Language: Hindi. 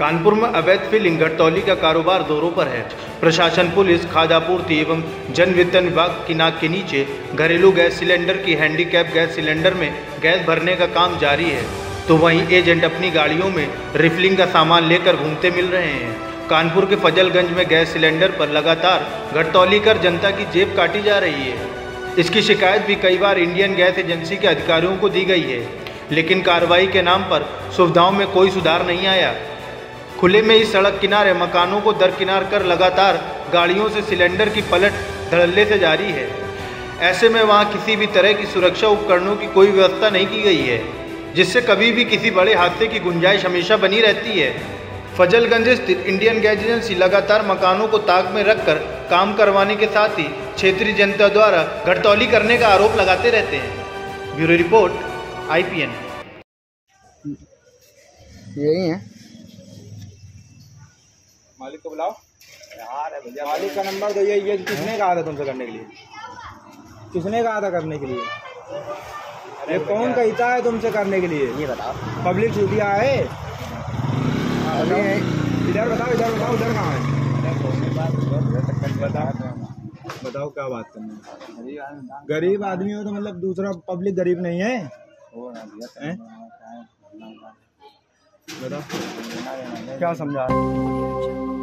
कानपुर में अवैध फिलिंग घटतौली का कारोबार जोरों पर है। प्रशासन, पुलिस, खाद्य आपूर्ति एवं जन वितरण विभाग की नाक के नीचे घरेलू गैस सिलेंडर की हैंडीकैप गैस सिलेंडर में गैस भरने का काम जारी है, तो वहीं एजेंट अपनी गाड़ियों में रिफिलिंग का सामान लेकर घूमते मिल रहे हैं। कानपुर के फजलगंज में गैस सिलेंडर पर लगातार घटतौली कर जनता की जेब काटी जा रही है। इसकी शिकायत भी कई बार इंडियन गैस एजेंसी के अधिकारियों को दी गई है, लेकिन कार्रवाई के नाम पर सुविधाओं में कोई सुधार नहीं आया। खुले में ही सड़क किनारे मकानों को दरकिनार कर लगातार गाड़ियों से सिलेंडर की पलट धड़ल्ले से जारी है। ऐसे में वहां किसी भी तरह की सुरक्षा उपकरणों की कोई व्यवस्था नहीं की गई है, जिससे कभी भी किसी बड़े हादसे की गुंजाइश हमेशा बनी रहती है। फजलगंज स्थित इंडियन गैस एजेंसी लगातार मकानों को ताक में रखकर काम करवाने के साथ ही क्षेत्रीय जनता द्वारा घटतौली करने का आरोप लगाते रहते हैं। Bureau report IPN। यही है मालिक को बुलाओ। यार भैया मालिक का नंबर तो ये किसने कहा था तुमसे करने के लिए? किसने कहा था करने के लिए? अरे कौन कहता है तुमसे करने के लिए? ये बताओ। पब्लिक ड्यूटी आए इधर बताओ, इधर बताओ, उधर कहाँ है? बताओ क्या बात करनी है? गरीब आदमी हो तो मतलब दूसरा पब्लिक गरीब नहीं है? बताओ क्या समझा?